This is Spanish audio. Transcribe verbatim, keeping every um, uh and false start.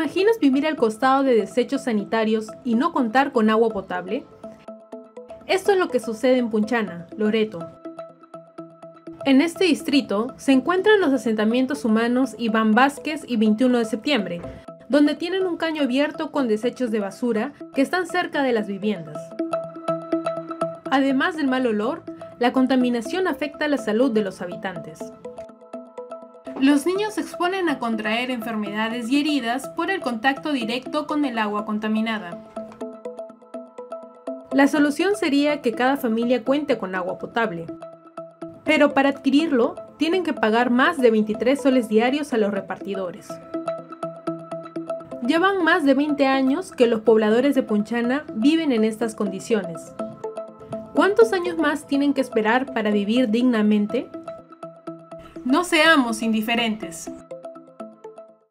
imaginas vivir al costado de desechos sanitarios y no contar con agua potable? Esto es lo que sucede en Punchana, Loreto. En este distrito se encuentran los asentamientos humanos Iván Vázquez y veintiuno de septiembre, donde tienen un caño abierto con desechos de basura que están cerca de las viviendas. Además del mal olor, la contaminación afecta la salud de los habitantes. Los niños se exponen a contraer enfermedades y heridas por el contacto directo con el agua contaminada. La solución sería que cada familia cuente con agua potable, pero para adquirirlo tienen que pagar más de veintitrés soles diarios a los repartidores. Llevan más de veinte años que los pobladores de Punchana viven en estas condiciones. ¿Cuántos años más tienen que esperar para vivir dignamente? No seamos indiferentes.